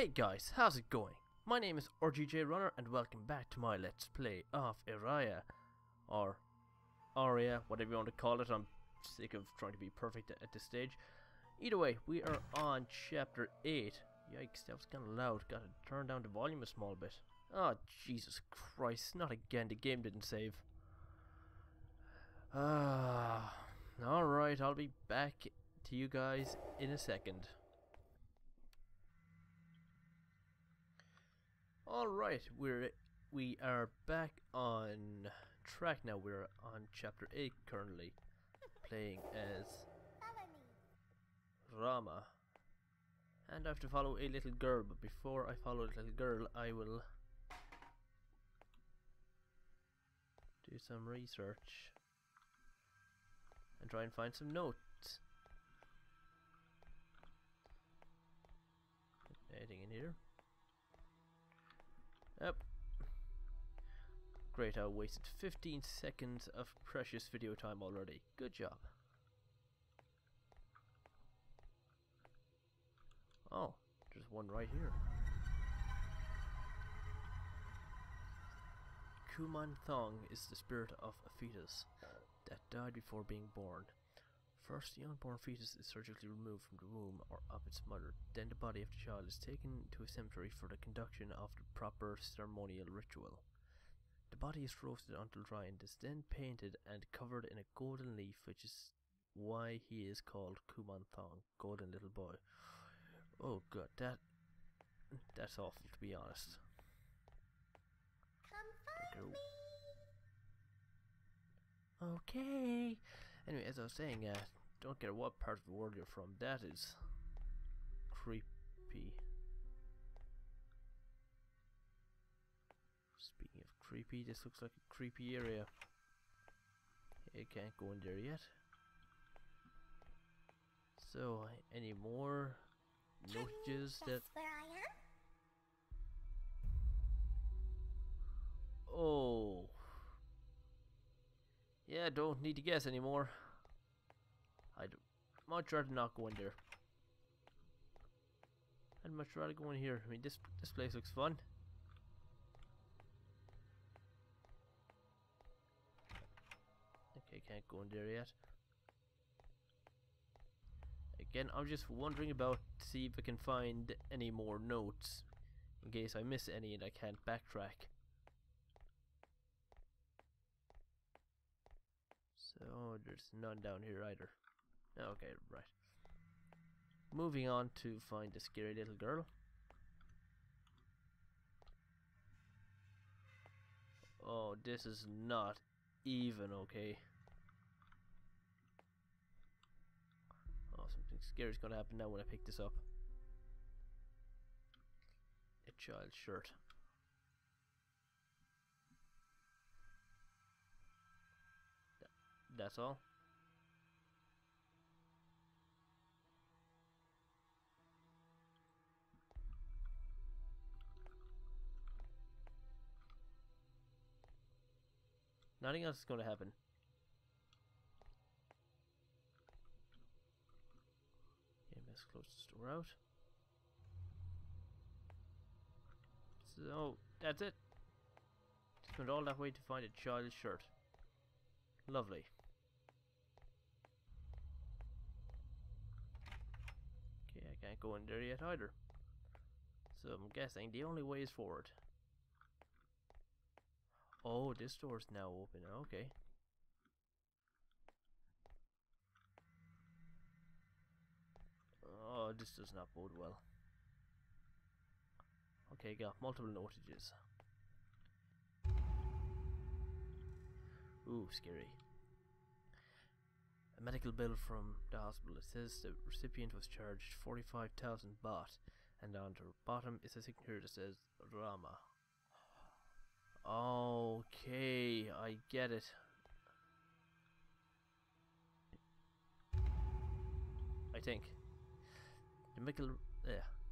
Hey guys, how's it going? My name is RGJ Runner and welcome back to my Let's Play of Araya. Or Araya, whatever you want to call it. I'm sick of trying to be perfect at this stage. Either way, we are on Chapter 8. Yikes, that was kind of loud. Gotta turn down the volume a small bit. Oh, Jesus Christ, not again. The game didn't save. Alright, I'll be back to you guys in a second. Alright, we are back on track now. We're on Chapter 8 currently, playing as Rama. And I have to follow a little girl, but before I follow a little girl, I will do some research and try and find some notes. Anything in here? Yep. Great, I wasted 15 seconds of precious video time already. Good job. Oh, there's one right here. Kuman Thong is the spirit of a fetus that died before being born. First, the unborn fetus is surgically removed from the womb or of its mother. Then the body of the child is taken to a cemetery for the conduction of the proper ceremonial ritual. The body is roasted until dry and is then painted and covered in a golden leaf, which is why he is called Kuman Thong, golden little boy. Oh god, that's awful, to be honest. Come find me. Okay. Anyway, as I was saying, don't care what part of the world you're from, that is creepy. Speaking of creepy, this looks like a creepy area. You can't go in there yet. So, any more notices that... Oh. Yeah, don't need to guess anymore. I'd much rather not go in there. I'd much rather go in here. I mean, this place looks fun. Okay, can't go in there yet. Again, I'm just wondering about to see if I can find any more notes, in case I miss any and I can't backtrack. So there's none down here either. Okay, right. Moving on to find the scary little girl. Oh, this is not even okay. Oh, something scary is gonna happen now when I pick this up. A child's shirt. That's all. Nothing else is going to happen. Okay, let's close this door out. So, that's it. Just went all that way to find a child's shirt. Lovely. Okay, I can't go in there yet either. So I'm guessing the only way is forward. Oh, this door's now open. Okay. Oh, this does not bode well. Okay, got multiple notages. Ooh, scary. A medical bill from the hospital. It says the recipient was charged 45,000 baht, and on the bottom is a signature that says Rama. Okay, I get it. I think the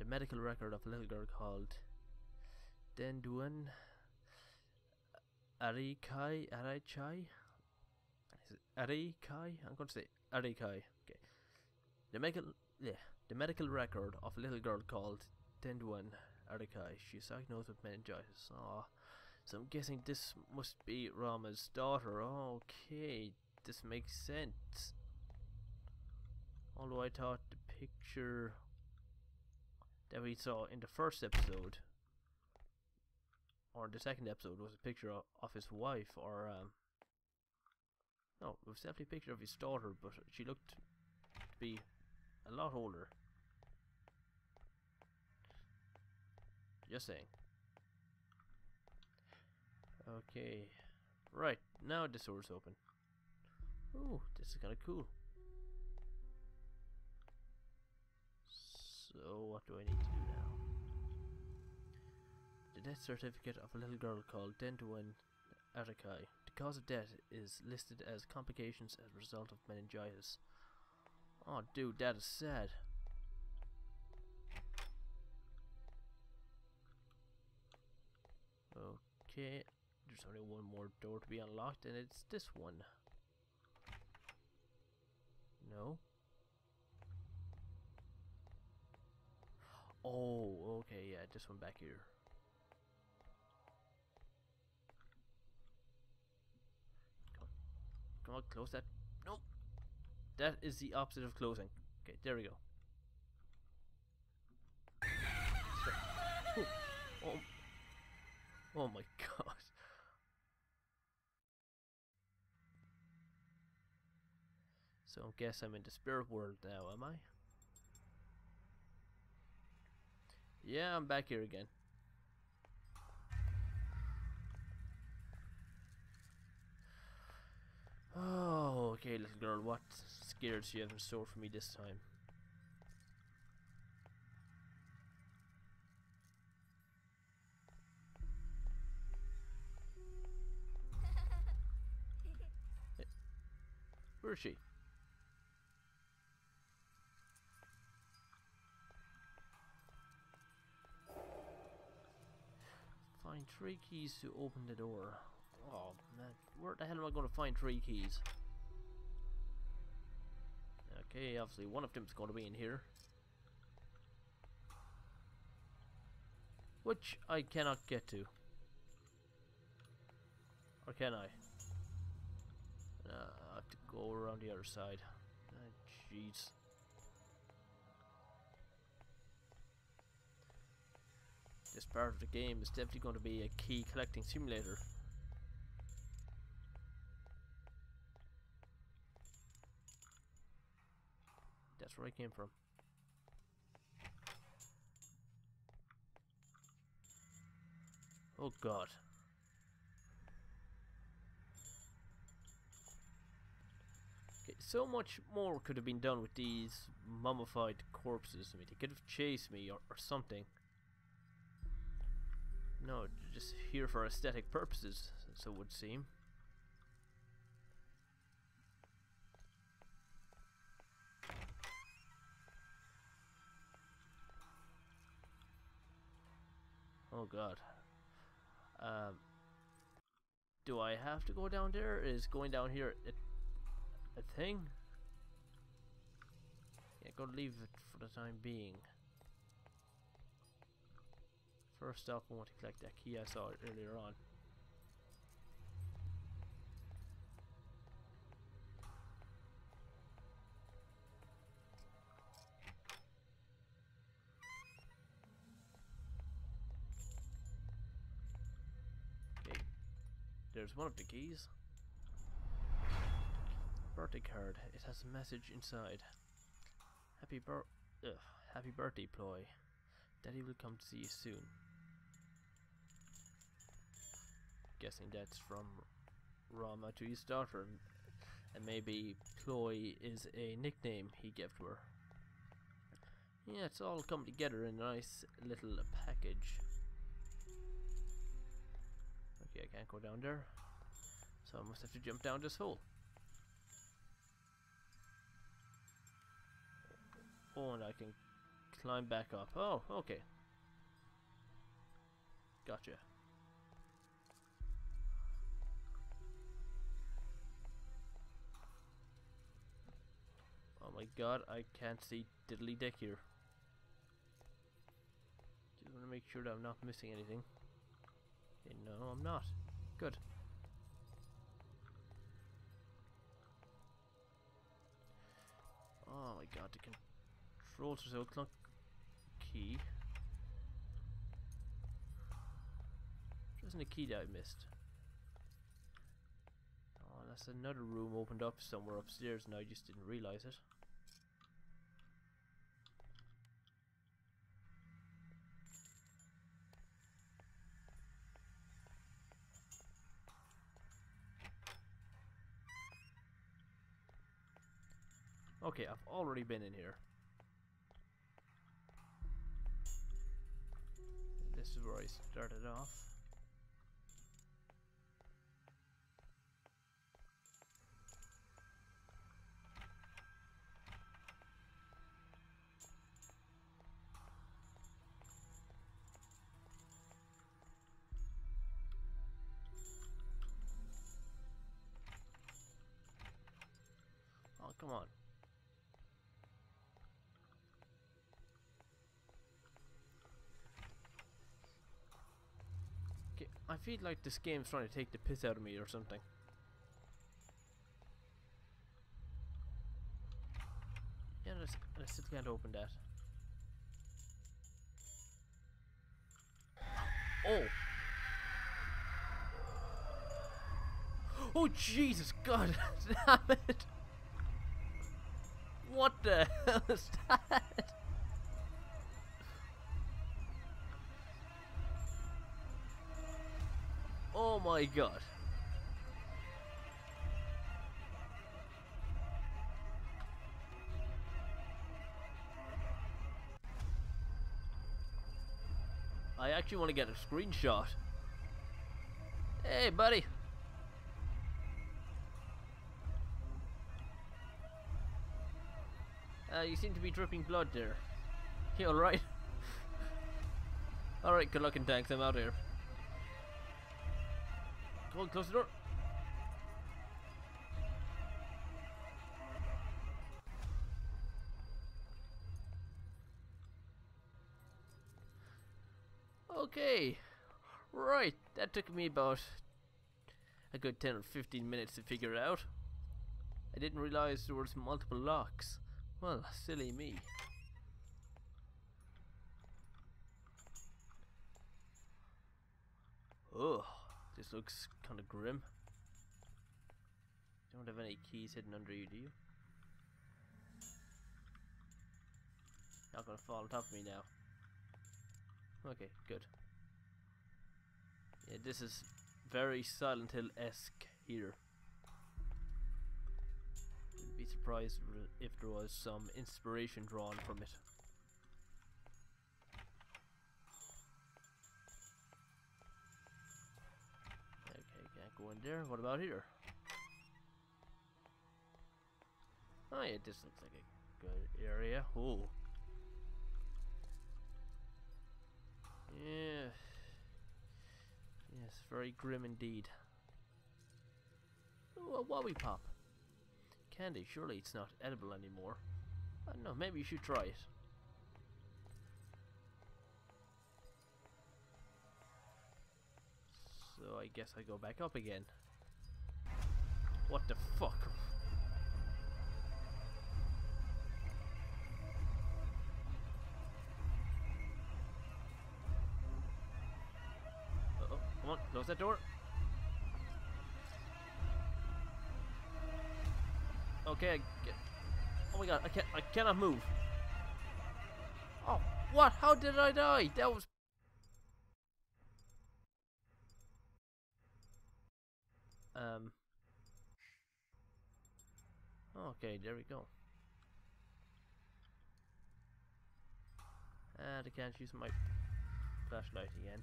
medical record of a little girl called Denduan Arikai? I'm going to say Arikai. Okay. The medical record of a little girl called Denduan Arikai. She's diagnosed with meningitis. Ah, so I'm guessing this must be Rama's daughter. Okay, this makes sense. Although I thought the picture that we saw in the first episode or the second episode was a picture of his wife, or no, it was definitely a picture of his daughter, but she looked to be a lot older. Just saying. Okay, right, now the door's open. Ooh, this is kinda cool. So what do I need to do now? The death certificate of a little girl called Denduan Arikai. The cause of death is listed as complications as a result of meningitis. Oh dude, that is sad. Okay, there's only one more door to be unlocked, and it's this one. No? Oh, okay, yeah, this one back here. Come on, close that. Nope. That is the opposite of closing. Okay, there we go. Oh my god. So I guess I'm in the spirit world now, am I? Yeah, I'm back here again. Oh, okay, little girl, what scares you have in store for me this time? Where is she? Find 3 keys to open the door. Oh man, where the hell am I going to find 3 keys? Okay, obviously one of them is going to be in here, which I cannot get to. Or can I? I have to go around the other side. Jeez. This part of the game is definitely going to be a key collecting simulator. That's where I came from. Oh god. So much more could have been done with these mummified corpses. I mean, they could have chased me or something. No, they're just here for aesthetic purposes, so it would seem. Oh god. Do I have to go down there? Is going down here a thing? Yeah, gotta leave it for the time being. First off, I want to collect that key I saw earlier on. Okay, there's one of the keys. Birthday card. It has a message inside. Happy birthday, Ploy. Daddy will come to see you soon. Guessing that's from Rama to his daughter, and maybe Ploy is a nickname he gave to her. Yeah, it's all come together in a nice little package. Okay, I can't go down there, so I must have to jump down this hole. Oh, and I can climb back up. Oh, okay. Gotcha. Oh my god, I can't see diddly dick here. make sure that I'm not missing anything. Okay, no, I'm not. Good. Oh my god, the controls are so clunky. There isn't a key that I missed. Oh, that's another room opened up somewhere upstairs and I just didn't realize it. Okay, I've already been in here. This is where I started off. Oh, come on. Okay, I feel like this game's trying to take the piss out of me or something. Yeah, I still can't open that. Oh! Oh Jesus God! Damn it! What the hell is that? Oh my god. I actually want to get a screenshot. Hey, buddy. You seem to be dripping blood there. You alright? Alright, good luck and thanks. I'm out of here. Come on, close the door. Okay. Right. That took me about a good 10 or 15 minutes to figure it out. I didn't realize there was multiple locks. Well, silly me. Oh. This looks kind of grim. You don't have any keys hidden under you, do you? Not gonna fall on top of me now. Okay, good. Yeah, this is very Silent Hill-esque here. Wouldn't be surprised if there was some inspiration drawn from it. Go in there. What about here? Oh yeah, this looks like a good area. Oh. Yeah. Yes, very grim indeed. Ooh, a Wobby Pop. Candy, surely it's not edible anymore. I don't know, maybe you should try it. So I guess I go back up again. What the fuck? Uh-oh, come on, close that door. Okay, oh my god, I cannot move. Oh, what? How did I die? That was... Okay, there we go. And I can't use my flashlight again.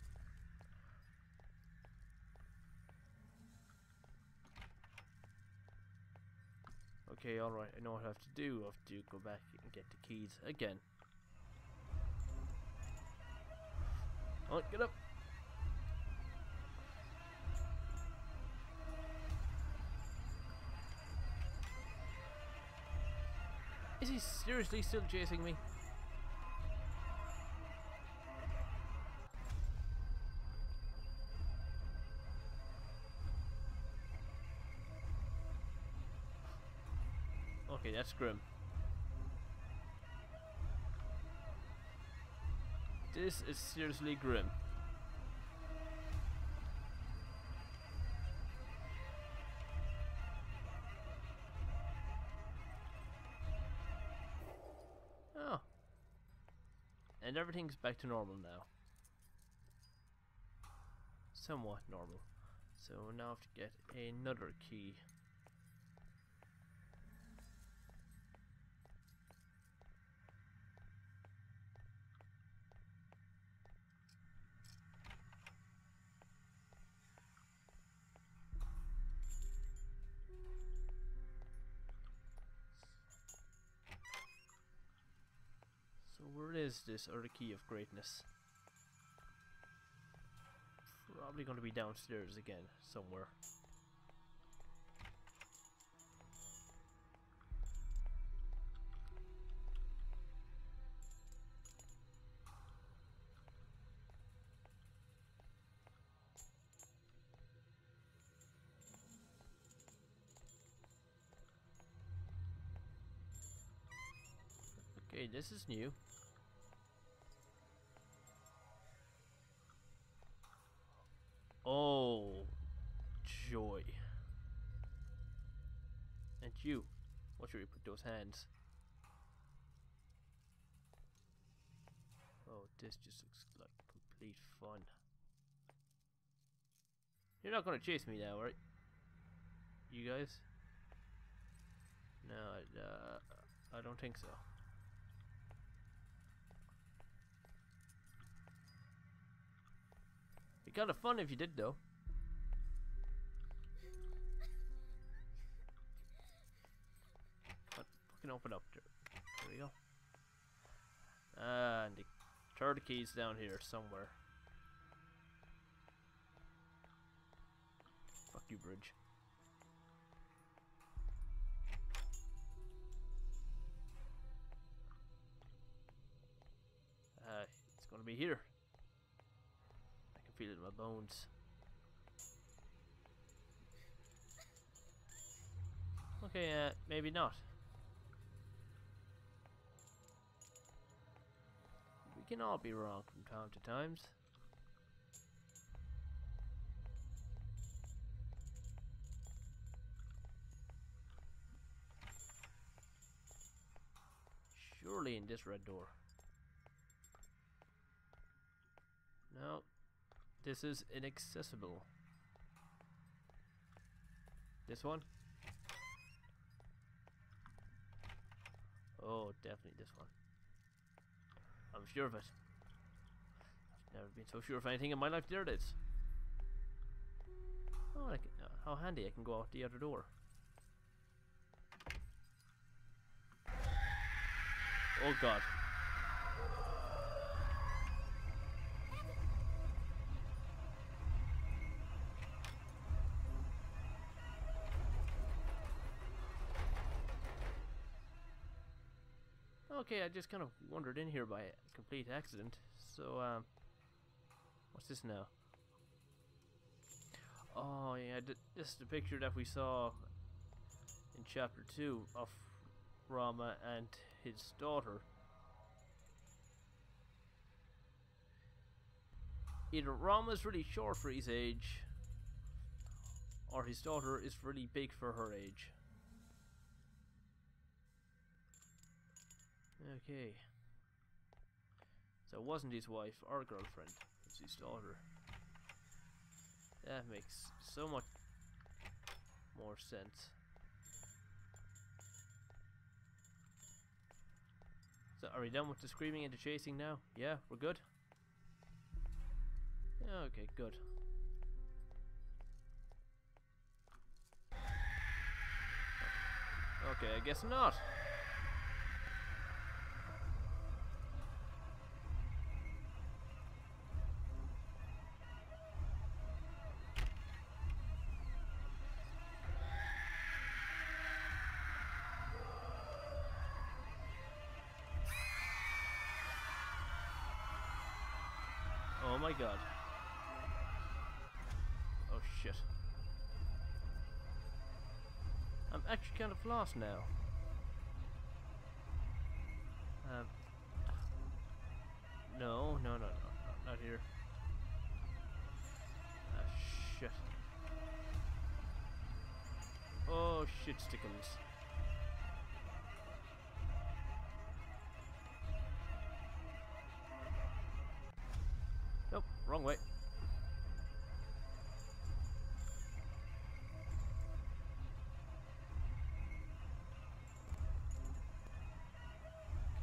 Okay, alright, I know what I have to do. I have to go back and get the keys again. Alright, get up! Is he seriously still chasing me? Okay, that's grim. This is seriously grim. Oh. And everything's back to normal now. Somewhat normal. So now I have to get another key. So where is this other key of greatness? Probably going to be downstairs again, somewhere. Okay, this is new. Oh, joy. And you, what should we put those hands? Oh, this just looks like complete fun. You're not gonna chase me now, right? You guys? No, I don't think so. It'd be kind of fun if you did, though. But fucking open up there. There we go. And the third key's down here somewhere. Fuck you, bridge. It's gonna be here. Feel it in my bones. Okay, maybe not. We can all be wrong from time to time. Surely in this red door. No. This is inaccessible. This one? Oh, definitely this one. I'm sure of it. I've never been so sure of anything in my life. There it is. Oh, I can, how handy. I can go out the other door. Oh god. Okay, I just kind of wandered in here by complete accident. So, what's this now? Oh, yeah, this is the picture that we saw in Chapter 2 of Rama and his daughter. Either Rama's really short for his age, or his daughter is really big for her age. Okay, so it wasn't his wife or girlfriend, it's his daughter. That makes so much more sense. So are we done with the screaming and the chasing now? Yeah, we're good? Okay, good. Okay, I guess not. Oh my god. Oh shit. I'm actually kind of lost now. No, not here. Ah, shit. Oh, shit stickums. Nope, wrong way.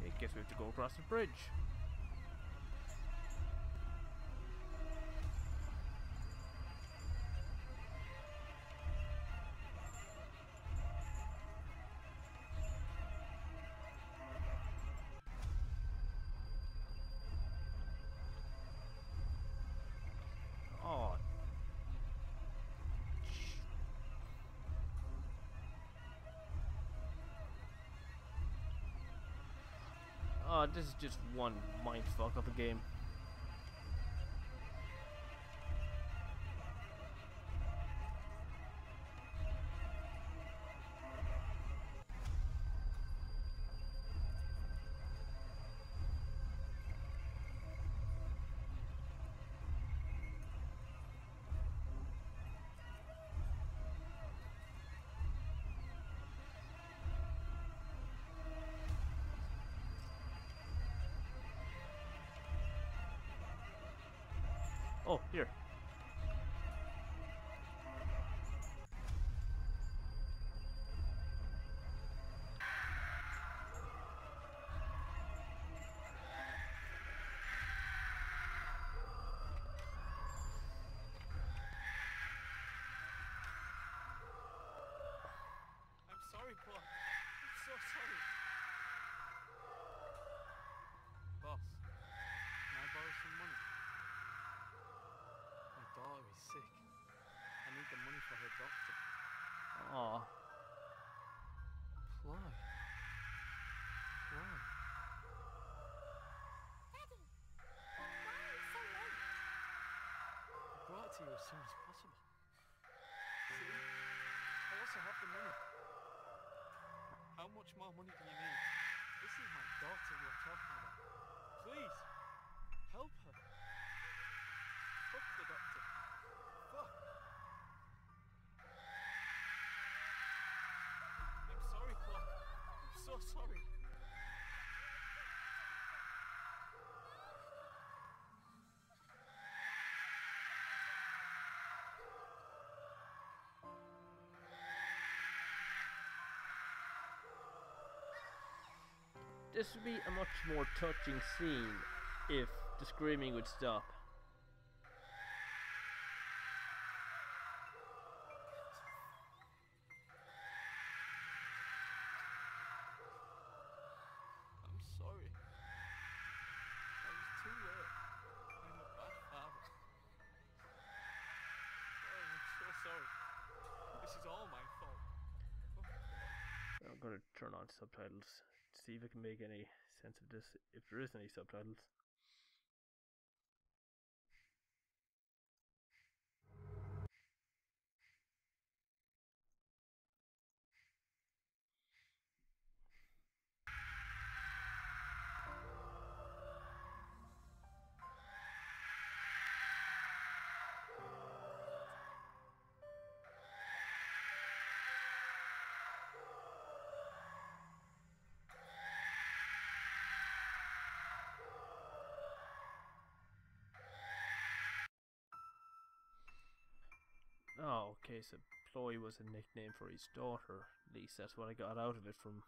Okay, guess we have to go across the bridge. Oh, this is just one mindfuck of a game. Oh, here. I'm sorry, Ploy. I'm so sorry. Boss, can I borrow some money? My daughter is sick. I need the money for her doctor. Aww. Ploy. Ploy. Daddy, why are you so late? I brought it to you as soon as possible. See? I also have the money. How much more money do you need? This is my daughter you are talking about. Please, help her. Fuck the doctor. Fuck. I'm sorry, Ploy. I'm so sorry. This would be a much more touching scene if the screaming would stop. Turn on subtitles, see if I can make any sense of this, if there is any subtitles. Oh, okay, so Ploy was a nickname for his daughter. At least that's what I got out of it from...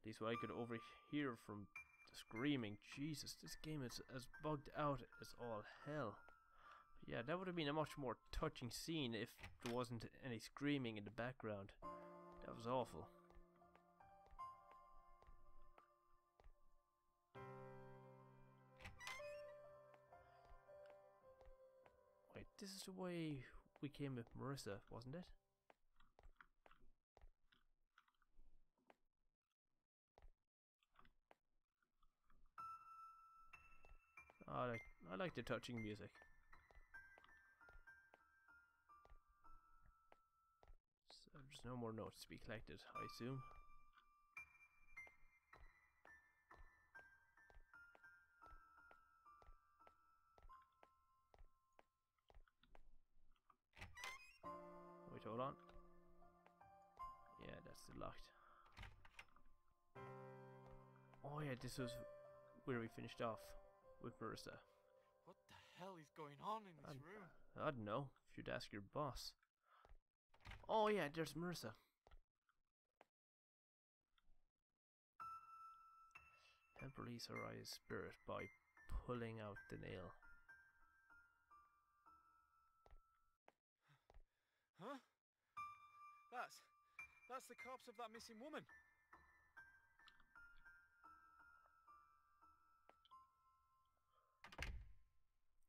At least what I could overhear from the screaming. Jesus, this game is as bugged out as all hell. But yeah, that would have been a much more touching scene if there wasn't any screaming in the background. That was awful. This is the way we came with Marisa, wasn't it? I like the touching music. So there's no more notes to be collected, I assume. ist leicht. Oh yeah, this was where we finished off with Versa. What the hell is going on in this room? I don't know. If you'd ask your boss. Oh yeah, there's Marisa. And release Araya's spirit by pulling out the nail. Huh? That's the corpse of that missing woman.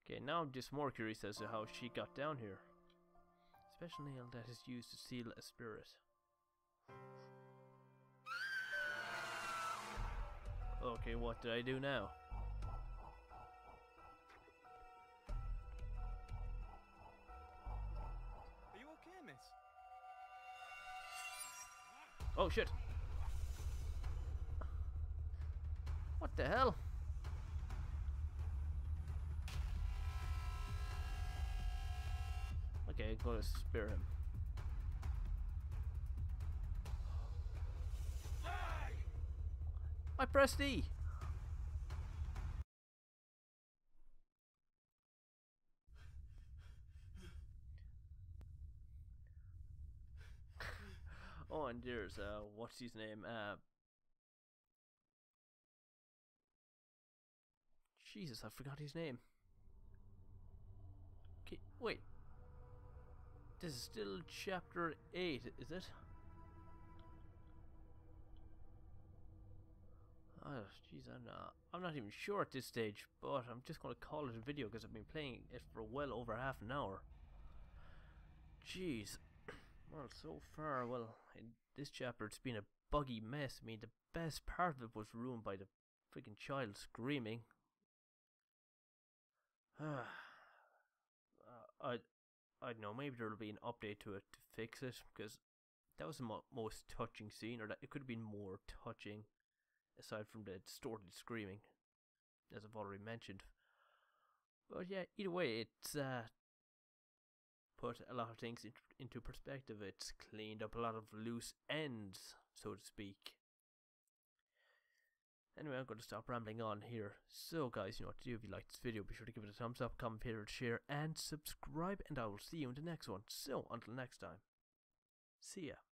Okay, now I'm just more curious as to how she got down here. Special nail that is used to seal a spirit. Okay, what did I do now? Are you okay, miss? Oh shit! What the hell? Okay, I'm gonna spare him. I pressed E! Oh, and there's, what's his name? Jesus, I forgot his name. Okay, wait. This is still chapter 8, is it? Oh, jeez, I'm not even sure at this stage, but I'm just going to call it a video because I've been playing it for well over half an hour. Jeez. Well, so far, well, in this chapter it's been a buggy mess. I mean, the best part of it was ruined by the freaking child screaming. I don't know, maybe there'll be an update to it to fix it, because that was the most touching scene, or that it could have been more touching, aside from the distorted screaming, as I've already mentioned. But yeah, either way, it's put a lot of things into perspective. It's cleaned up a lot of loose ends, so to speak. Anyway, I'm going to stop rambling on here. So guys, you know what to do. If you liked this video, be sure to give it a thumbs up, comment, favorite, share, and subscribe. And I will see you in the next one. So, until next time. See ya.